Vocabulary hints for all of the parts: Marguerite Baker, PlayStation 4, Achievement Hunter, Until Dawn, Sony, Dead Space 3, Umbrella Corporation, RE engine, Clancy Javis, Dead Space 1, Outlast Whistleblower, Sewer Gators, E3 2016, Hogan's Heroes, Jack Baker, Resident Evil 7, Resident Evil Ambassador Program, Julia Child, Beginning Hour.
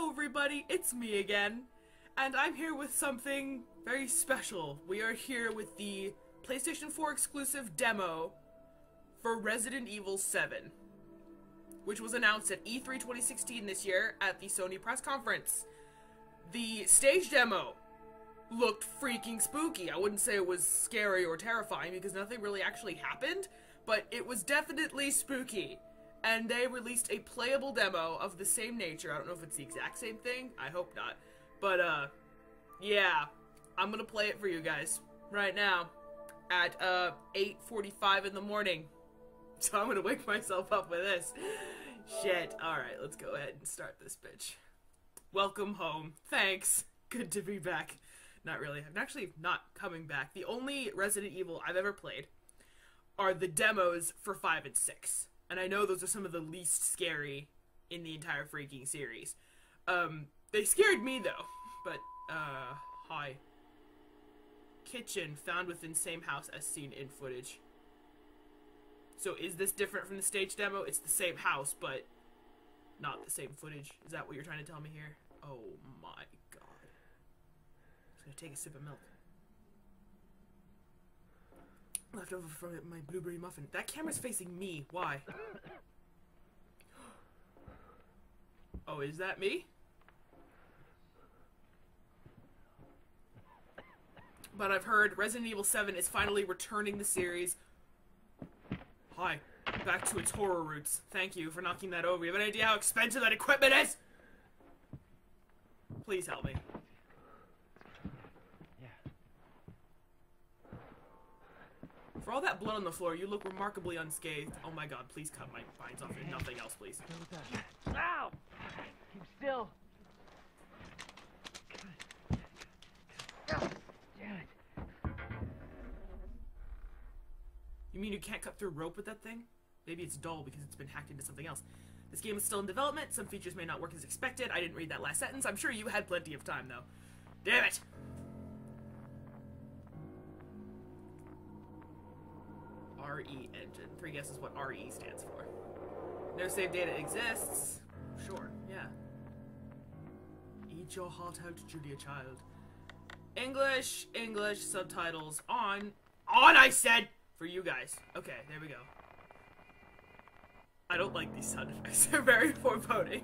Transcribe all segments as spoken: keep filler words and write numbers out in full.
Hello everybody, it's me again, and I'm here with something very special. We are here with the PlayStation four exclusive demo for Resident Evil seven, which was announced at E three twenty sixteen this year at the Sony press conference. The stage demo looked freaking spooky. I wouldn't say it was scary or terrifying because nothing really actually happened, but it was definitely spooky. And they released a playable demo of the same nature. I don't know if it's the exact same thing. I hope not. But, uh, yeah. I'm gonna play it for you guys right now at, uh, eight forty-five in the morning. So I'm gonna wake myself up with this. Shit. Alright, let's go ahead and start this bitch. Welcome home. Thanks. Good to be back. Not really. I'm actually not coming back. The only Resident Evil I've ever played are the demos for five and six. And I know those are some of the least scary in the entire freaking series. Um, they scared me, though. But, uh, hi. Kitchen found within same house as seen in footage. So is this different from the stage demo? It's the same house, but not the same footage. Is that what you're trying to tell me here? Oh my god. I'm just gonna take a sip of milk. Left over from my blueberry muffin. That camera's facing me. Why? Oh, is that me? But I've heard Resident Evil seven is finally returning the series. Hi. Back to its horror roots. Thank you for knocking that over. You have an idea how expensive that equipment is? Please help me. For all that blood on the floor, you look remarkably unscathed. Oh my god, please cut my vines off and nothing else, please. Ow! Keep still. You mean you can't cut through rope with that thing? Maybe it's dull because it's been hacked into something else. This game is still in development. Some features may not work as expected. I didn't read that last sentence. I'm sure you had plenty of time, though. Damn it! R E engine. Three guesses what R E stands for. No save data exists. Sure, yeah. Eat your heart out, Julia Child. English, English, subtitles on. On, I said! For you guys. Okay, there we go. I don't like these sound effects. They're very foreboding.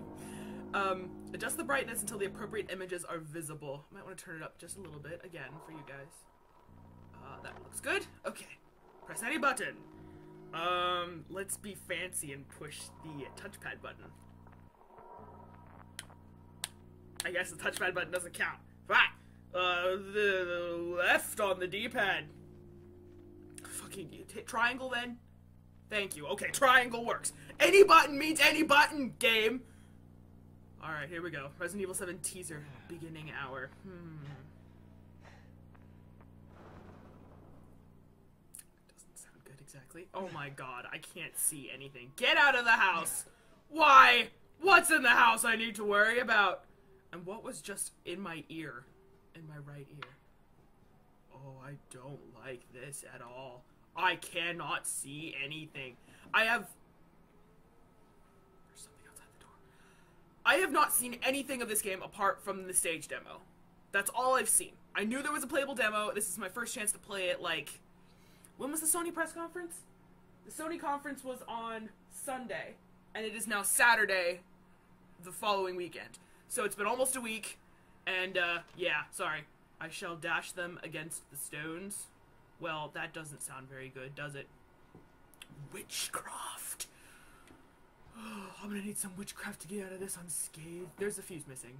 Um, adjust the brightness until the appropriate images are visible. Might want to turn it up just a little bit again for you guys. Uh, that looks good. Okay. Press any button. Um, let's be fancy and push the touchpad button. I guess the touchpad button doesn't count. Right. Uh, the, the left on the D-pad. Fucking hit triangle then. Thank you. Okay, triangle works. Any button means any button. Game. All right, here we go. Resident Evil seven teaser. Beginning hour. Hmm. Exactly. Oh my god, I can't see anything. Get out of the house! Why? What's in the house I need to worry about? And what was just in my ear? In my right ear. Oh, I don't like this at all. I cannot see anything. I have... There's something outside the door. I have not seen anything of this game apart from the stage demo. That's all I've seen. I knew there was a playable demo. This is my first chance to play it, like... When was the Sony press conference? The Sony conference was on Sunday, and it is now Saturday the following weekend. So it's been almost a week, and, uh, yeah, sorry. I shall dash them against the stones. Well, that doesn't sound very good, does it? Witchcraft! Oh, I'm gonna need some witchcraft to get out of this unscathed. There's a fuse missing.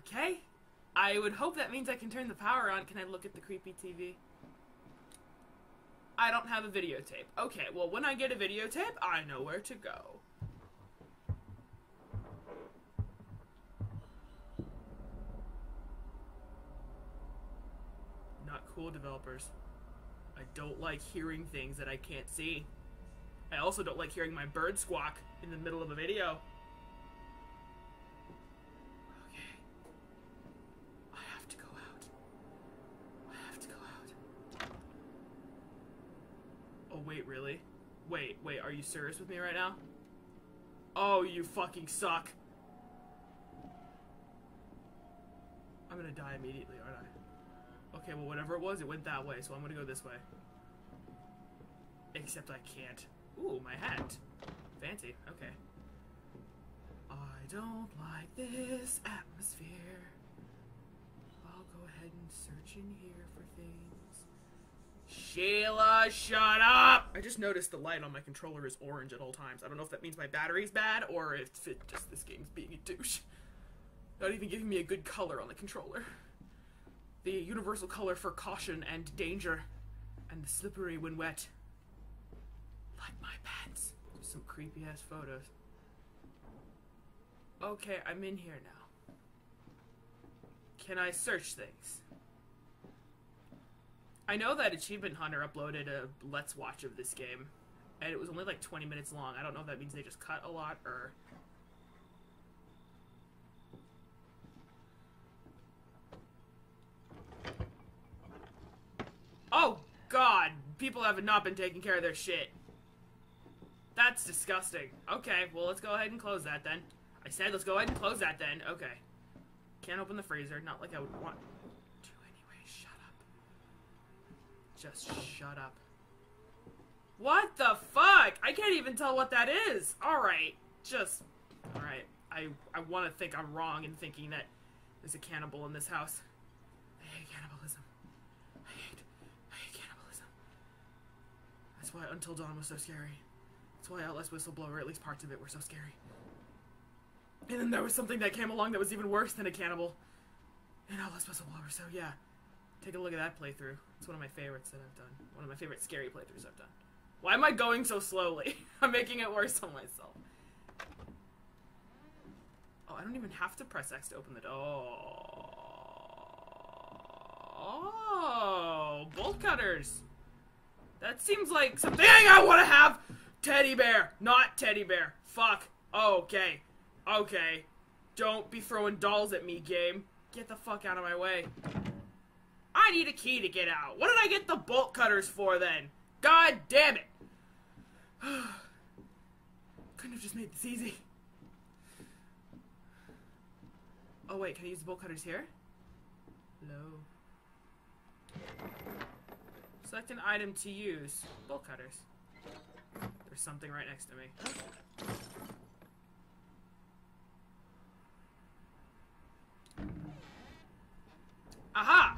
Okay. I would hope that means I can turn the power on. Can I look at the creepy T V? I don't have a videotape. Okay, well, when I get a videotape, I know where to go. Not cool, developers. I don't like hearing things that I can't see. I also don't like hearing my bird squawk in the middle of a video. Wait, really? Wait, wait, are you serious with me right now? Oh, you fucking suck. I'm gonna die immediately, aren't I? Okay, well, whatever it was, it went that way, so I'm gonna go this way. Except I can't. Ooh, my hat. Fancy. Okay. I don't like this atmosphere. I'll go ahead and search in here for things. Sheila, shut up! I just noticed the light on my controller is orange at all times. I don't know if that means my battery's bad or if it's just this game's being a douche. Not even giving me a good color on the controller. The universal color for caution and danger, and the slippery when wet. Like my pants. Some creepy ass photos. Okay, I'm in here now. Can I search things? I know that Achievement Hunter uploaded a Let's Watch of this game, and it was only like twenty minutes long. I don't know if that means they just cut a lot, or... Oh, God! People have not been taking care of their shit. That's disgusting. Okay, well, let's go ahead and close that, then. I said let's go ahead and close that, then. Okay. Can't open the freezer. Not like I would want... Just shut up. What the fuck? I can't even tell what that is. Alright. Just... Alright. I, I want to think I'm wrong in thinking that there's a cannibal in this house. I hate cannibalism. I hate... I hate cannibalism. That's why Until Dawn was so scary. That's why Outlast Whistleblower, at least parts of it, were so scary. And then there was something that came along that was even worse than a cannibal. And Outlast Whistleblower, so yeah. Take a look at that playthrough. It's one of my favorites that I've done. One of my favorite scary playthroughs I've done. Why am I going so slowly? I'm making it worse on myself. Oh, I don't even have to press X to open the door. Oh, bolt cutters. That seems like something I want to have. Teddy bear, not teddy bear. Fuck. Okay. Okay. Don't be throwing dolls at me, game. Get the fuck out of my way. I need a key to get out. What did I get the bolt cutters for then? God damn it. Couldn't have just made this easy. Oh wait, can I use the bolt cutters here? No. Select an item to use. Bolt cutters. There's something right next to me. Aha!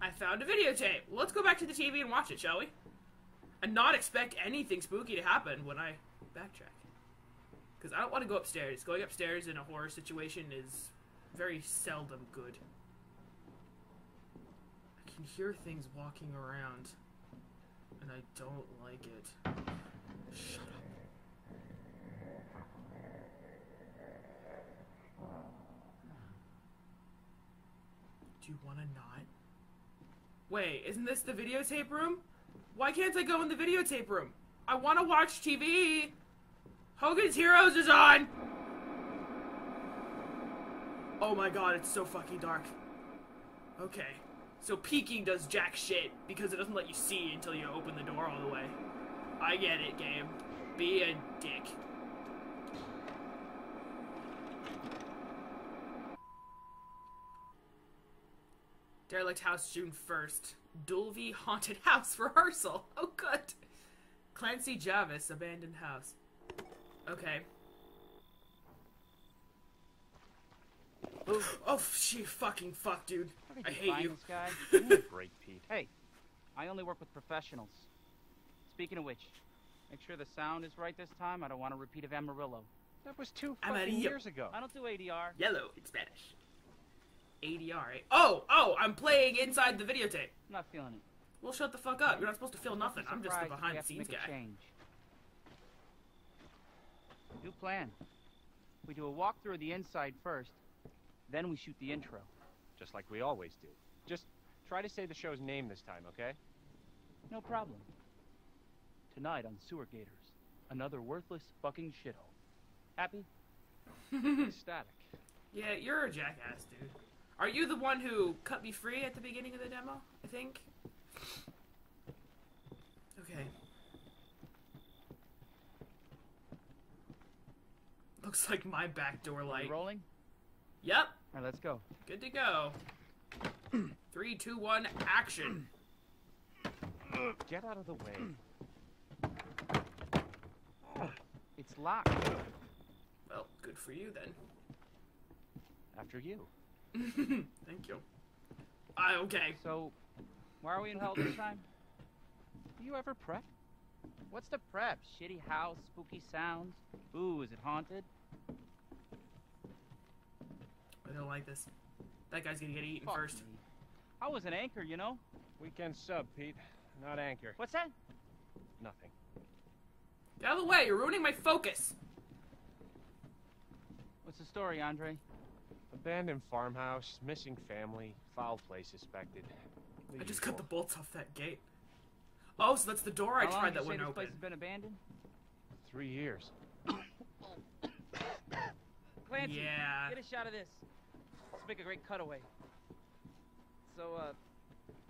I found a videotape. Let's go back to the T V and watch it, shall we? And not expect anything spooky to happen when I backtrack. Because I don't want to go upstairs. Going upstairs in a horror situation is very seldom good. I can hear things walking around. And I don't like it. Shut up. Do you want to not? Wait, isn't this the videotape room? Why can't I go in the videotape room? I want to watch T V! Hogan's Heroes is on! Oh my god, it's so fucking dark. Okay. So peeking does jack shit, because it doesn't let you see until you open the door all the way. I get it, game. Be a dick. Derelict House, June first. Dulvey Haunted House Rehearsal. Oh, good. Clancy Javis, Abandoned House. Okay. Ooh. Oh, she fucking fuck, dude. I hate you. Guy? Great, Pete. Hey, I only work with professionals. Speaking of which, make sure the sound is right this time. I don't want a repeat of Amarillo. That was two fucking Amarillo. years ago. I don't do A D R. Yellow in Spanish. A D R, eh? Oh, oh, I'm playing inside the videotape. I'm not feeling it. Well, shut the fuck up. You're not supposed to feel nothing. I'm just the behind-the-scenes guy. Change. New plan. We do a walkthrough of the inside first, then we shoot the intro. Just like we always do. Just try to say the show's name this time, okay? No problem. Tonight on Sewer Gators, another worthless fucking shithole. Happy? Ecstatic. Yeah, you're a jackass, dude. Are you the one who cut me free at the beginning of the demo, I think? Okay. Looks like my back door light. Are you rolling? Yep. All right, let's go. Good to go. Three, two, one, action. Get out of the way. It's locked. Well, good for you then. After you. Thank you. Uh, okay. So, why are we in hell this time? Do you ever prep? What's the prep? Shitty house, spooky sounds. Ooh, is it haunted? I don't like this. That guy's gonna get eaten Fuck first. Me. I was an anchor, you know? Weekend sub, Pete. Not anchor. What's that? Nothing. Get out of the way! You're ruining my focus! What's the story, Andre? Abandoned farmhouse, missing family, foul play suspected. The I just cut the bolts off that gate. Oh, so that's the door I How tried that wouldn't open. How long has this place been abandoned? Three years. Clancy, yeah. Get a shot of this. Let's make a great cutaway. So, uh,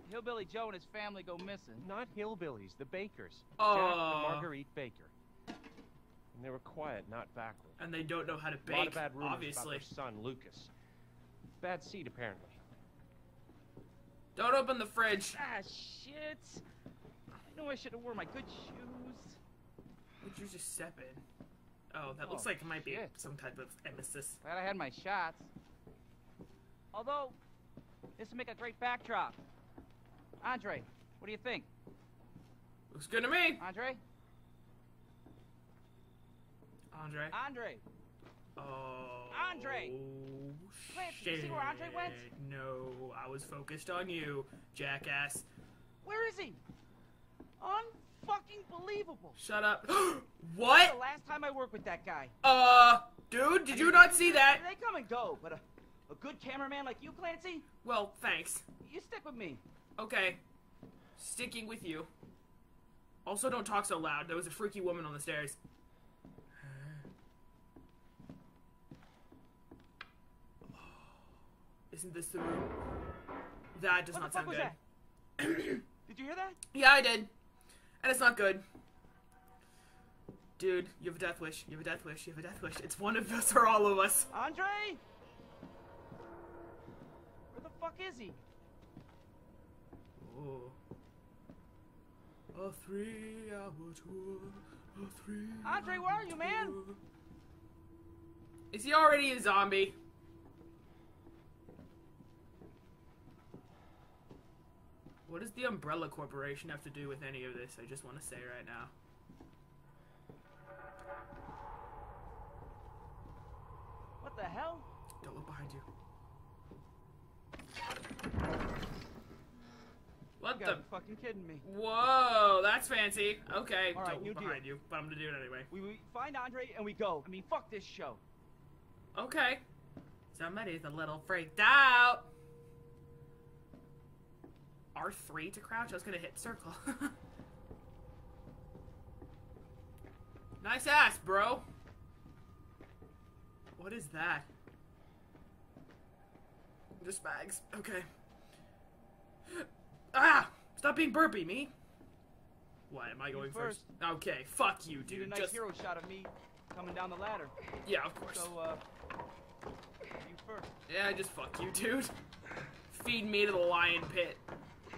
Hillbilly Joe and his family go missing. Not hillbillies, the Bakers. Oh. Jack and Marguerite Baker. And they were quiet, not backward. And they don't know how to bake, a lot of bad rumors obviously. About their son, Lucas. Bad seed, apparently. Don't open the fridge. Ah, shit. I know I should have worn my good shoes. What'd you just step in? Oh, that oh, looks like it might shit. be some type of emesis. Glad I had my shots. Although, this would make a great backdrop. Andre, what do you think? Looks good to me. Andre? Andre? Andre! Oh. Andre! Clint, did you see where Andre went? No, I was focused on you, jackass. Where is he? Unfucking believable. Shut up. What? That's the last time I worked with that guy. Uh, dude, did I mean, you not see that? They come and go, but a, a good cameraman like you, Clancy? Well, thanks. You stick with me. Okay. Sticking with you. Also, don't talk so loud. There was a freaky woman on the stairs. Isn't this the room? That does not sound good. What the fuck was that? Did you hear that? Yeah, I did. And it's not good. Dude, you have a death wish. You have a death wish. You have a death wish. It's one of us or all of us. Andre? Where the fuck is he? Oh. A three-hour tour. A three. Andre, where are you, man? Is he already a zombie? What does the Umbrella Corporation have to do with any of this? I just want to say right now. What the hell? Don't look behind you. What you the? Fucking kidding me? Whoa, that's fancy. Okay, All right, don't look behind deal. you, but I'm gonna do it anyway. We, we find Andre and we go. I mean, fuck this show. Okay. Somebody's a little freaked out. R three to crouch? I was gonna hit circle. Nice ass, bro. What is that? Just bags. Okay. Ah! Stop being burpy, me! What, am I going first? first? Okay, fuck you, dude. You did a nice Just... hero shot of me coming down the ladder. Yeah, of course. So, uh... you first. Yeah, just fuck you, dude. Feed me to the lion pit.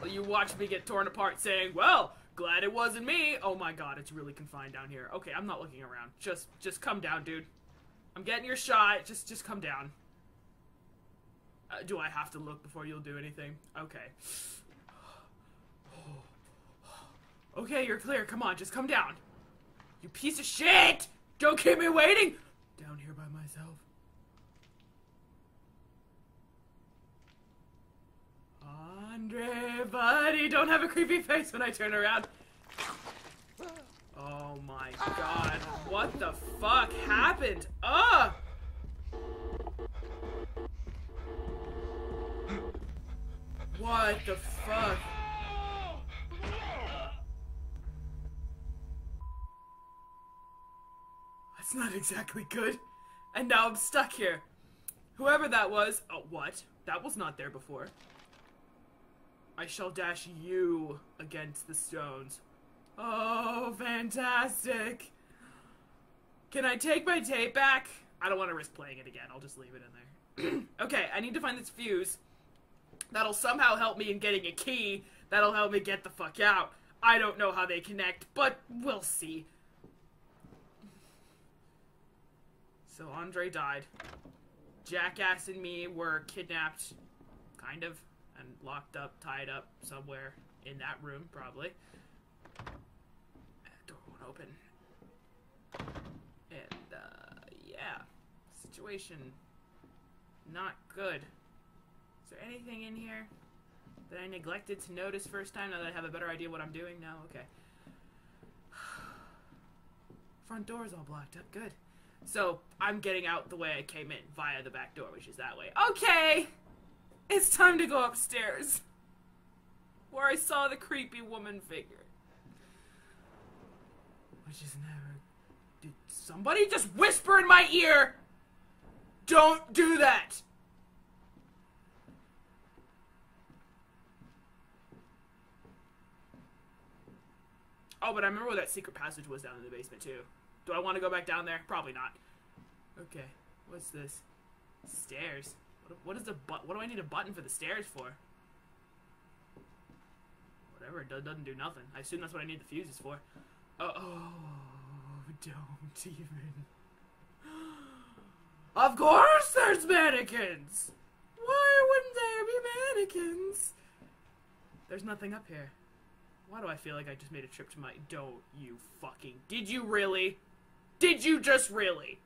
You watch me get torn apart saying, well, glad it wasn't me. Oh my god, it's really confined down here. Okay, I'm not looking around. Just just come down, dude. I'm getting your shot. Just just come down. Uh, do I have to look before you'll do anything? Okay. Okay, you're clear. Come on, just come down. You piece of shit! Don't keep me waiting! Down here by myself. Andre, buddy, don't have a creepy face when I turn around. Oh my god, what the fuck happened? Ah! What the fuck? That's not exactly good. And now I'm stuck here. Whoever that was, oh, what? That was not there before. I shall dash you against the stones. Oh, fantastic. Can I take my tape back? I don't want to risk playing it again. I'll just leave it in there. Okay, I need to find this fuse. That'll somehow help me in getting a key. That'll help me get the fuck out. I don't know how they connect, but we'll see. So Andre died. Jackass and me were kidnapped, kind of, and locked up, tied up somewhere in that room, probably. That door won't open. And, uh, yeah. Situation not good. Is there anything in here that I neglected to notice first time, now that I have a better idea what I'm doing? No? Okay. Front door's all blocked up. Good. So, I'm getting out the way I came in, via the back door, which is that way. Okay! It's time to go upstairs, where I saw the creepy woman figure. Which is never... Did somebody just whisper in my ear? Don't do that! Oh, but I remember where that secret passage was down in the basement, too. Do I want to go back down there? Probably not. Okay. What's this? Stairs. What, what is the but? What do I need a button for the stairs for? Whatever. It do doesn't do nothing. I assume that's what I need the fuses for. Uh oh. Don't even. Of course there's mannequins! Why wouldn't there be mannequins? There's nothing up here. Why do I feel like I just made a trip to my... Don't you fucking... Did you really? Did you just really?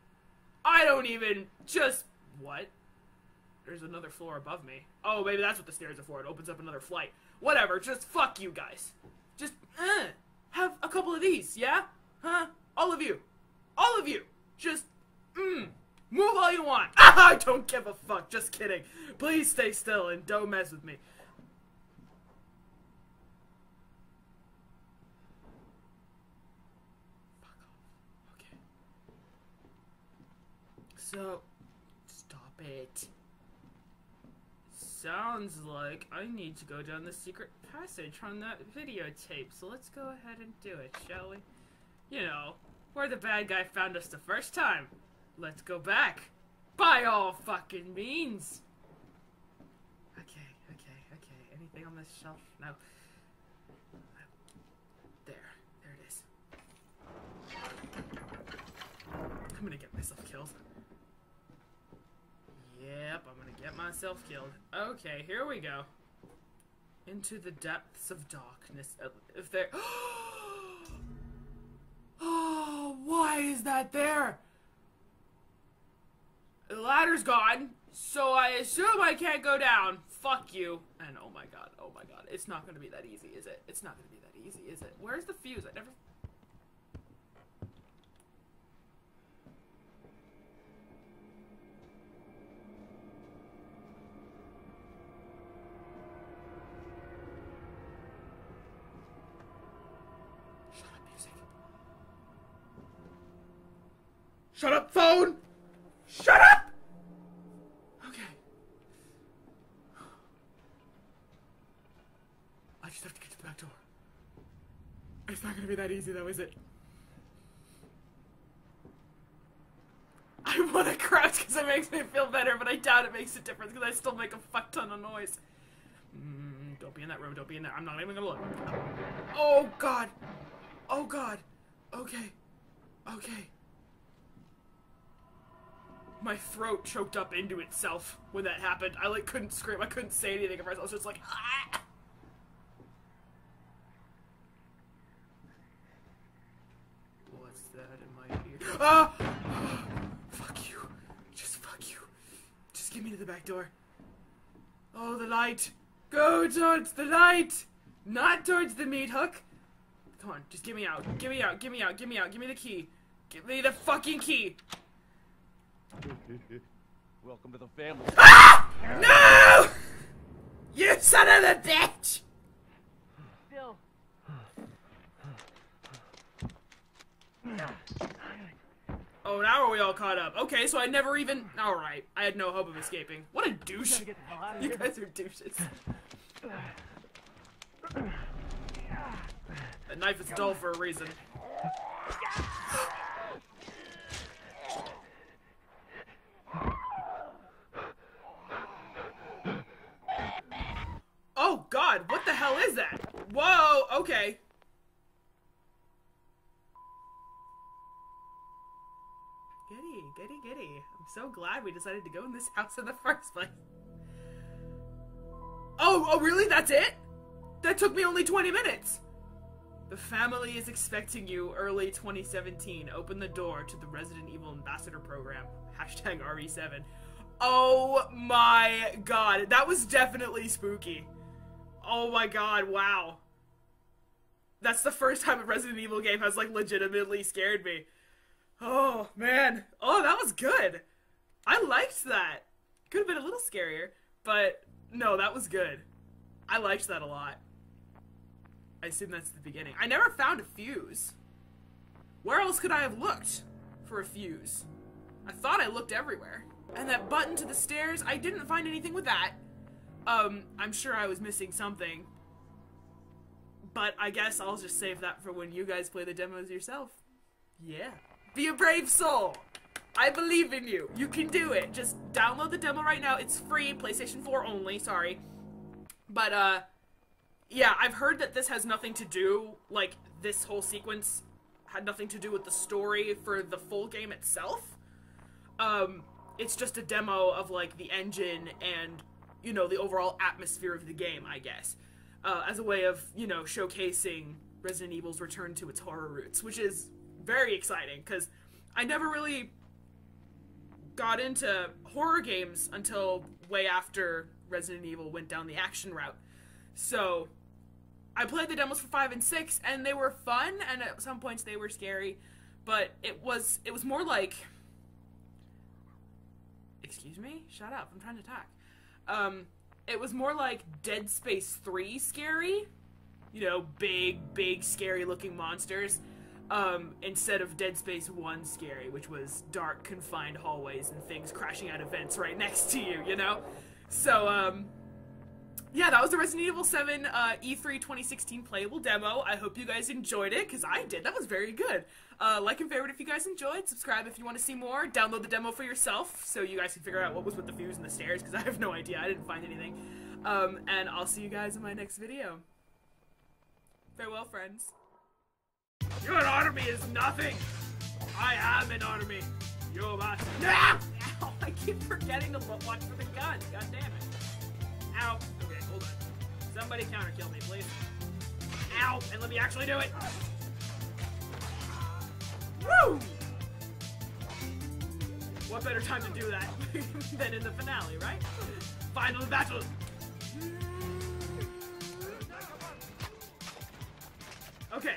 I don't even... Just... What? There's another floor above me. Oh, maybe that's what the stairs are for. It opens up another flight. Whatever. Just fuck you guys. Just... Uh, have a couple of these, yeah? Huh? All of you. All of you. Just... Mmm. Move all you want. Ah, I don't give a fuck. Just kidding. Please stay still and don't mess with me. So, stop it. Sounds like I need to go down the secret passage on that videotape, so let's go ahead and do it, shall we? You know, where the bad guy found us the first time. Let's go back. By all fucking means. Okay, okay, okay. Anything on this shelf? No. There. There it is. I'm gonna get myself killed. Yep, I'm gonna get myself killed. Okay, here we go. Into the depths of darkness. If there... Oh, why is that there? The ladder's gone, so I assume I can't go down. Fuck you. And oh my god, oh my god. It's not gonna be that easy, is it? It's not gonna be that easy, is it? Where's the fuse? I never... Shut up, phone! Shut up! Okay. I just have to get to the back door. It's not gonna be that easy, though, is it? I wanna crouch because it makes me feel better, but I doubt it makes a difference because I still make a fuck ton of noise. Mm, don't be in that room, don't be in that. I'm not even gonna look. Oh, God. Oh, God. Okay. Okay. My throat choked up into itself when that happened. I like couldn't scream. I couldn't say anything at first. I was just like, ah! What's that in my ear? Ah! Fuck you. Just fuck you. Just get me to the back door. Oh, the light. Go towards the light! Not towards the meat hook. Come on, just get me out. Get me out. Get me out. Get me out. Give me the key. Give me the fucking key. Welcome to the family. Ah! No! You son of a bitch! Bill. Oh, now are we all caught up? Okay, so I never even. All right, I had no hope of escaping. What a douche! You guys are douches. That knife is dull for a reason. What is that? Whoa, okay. Giddy, giddy, giddy. I'm so glad we decided to go in this house in the first place. Oh, oh really? That's it? That took me only twenty minutes. The family is expecting you early twenty seventeen. Open the door to the Resident Evil Ambassador Program. Hashtag R E seven. Oh my god. That was definitely spooky. Oh my god, wow. That's the first time a Resident Evil game has, like, legitimately scared me. Oh, man. Oh, that was good. I liked that. Could have been a little scarier, but no, that was good. I liked that a lot. I assume that's the beginning. I never found a fuse. Where else could I have looked for a fuse? I thought I looked everywhere. And that button to the stairs, I didn't find anything with that. Um, I'm sure I was missing something. But I guess I'll just save that for when you guys play the demos yourself. Yeah. Be a brave soul. I believe in you. You can do it. Just download the demo right now. It's free. PlayStation four only. Sorry. But, uh... yeah, I've heard that this has nothing to do, like, this whole sequence had nothing to do with the story for the full game itself. Um, it's just a demo of, like, the engine and, you know, the overall atmosphere of the game, I guess. Uh, as a way of, you know, showcasing Resident Evil's return to its horror roots, which is very exciting, because I never really got into horror games until way after Resident Evil went down the action route. So, I played the demos for five and six, and they were fun, and at some points they were scary, but it was, it was more like, excuse me? Shut up, I'm trying to talk. Um, it was more like Dead Space three scary, you know, big, big, scary-looking monsters, um, instead of Dead Space one scary, which was dark, confined hallways and things crashing out of vents right next to you, you know? So, um... yeah, that was the Resident Evil seven uh, E three twenty sixteen playable demo. I hope you guys enjoyed it, because I did. That was very good. Uh, like and favorite if you guys enjoyed. Subscribe if you want to see more. Download the demo for yourself so you guys can figure out what was with the fuse and the stairs, because I have no idea. I didn't find anything. Um, and I'll see you guys in my next video. Farewell, friends. You honor me is nothing. I am an army. You must. No! Ow, I keep forgetting to watch for the guns. God damn it. Ow. Hold on. Somebody counter kill me, please. Ow! And let me actually do it! Woo! What better time to do that than in the finale, right? Final battle! Okay.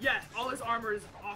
Yeah, all his armor is off